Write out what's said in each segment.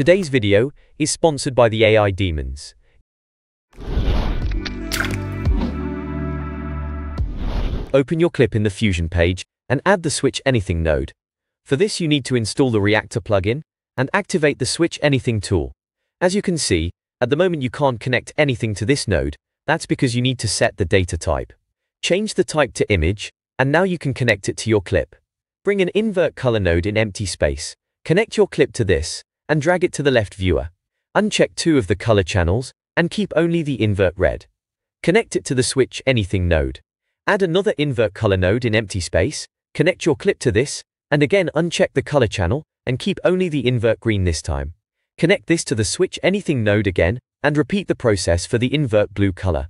Today's video is sponsored by the AI Demons. Open your clip in the Fusion page and add the Switch Anything node. For this you need to install the Reactor plugin and activate the Switch Anything tool. As you can see, at the moment you can't connect anything to this node. That's because you need to set the data type. Change the type to image, and now you can connect it to your clip. Bring an Invert Color node in empty space. Connect your clip to this, and drag it to the left viewer. Uncheck two of the color channels, and keep only the invert red. Connect it to the Switch Anything node. Add another Invert Color node in empty space, connect your clip to this, and again uncheck the color channel, and keep only the invert green this time. Connect this to the Switch Anything node again, and repeat the process for the invert blue color.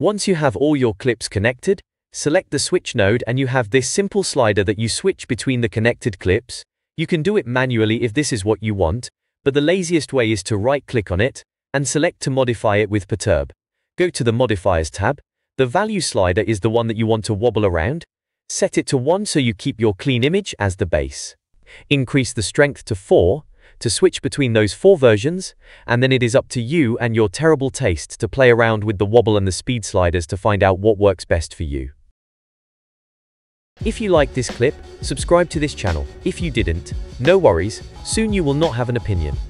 Once you have all your clips connected, select the Switch node and you have this simple slider that you switch between the connected clips. You can do it manually if this is what you want, but the laziest way is to right-click on it and select to modify it with Perturb. Go to the Modifiers tab. The value slider is the one that you want to wobble around. Set it to 1 so you keep your clean image as the base. Increase the strength to 4 to switch between those 4 versions, and then it is up to you and your terrible taste to play around with the wobble and the speed sliders to find out what works best for you. If you like this clip, subscribe to this channel. If you didn't, no worries, soon you will not have an opinion.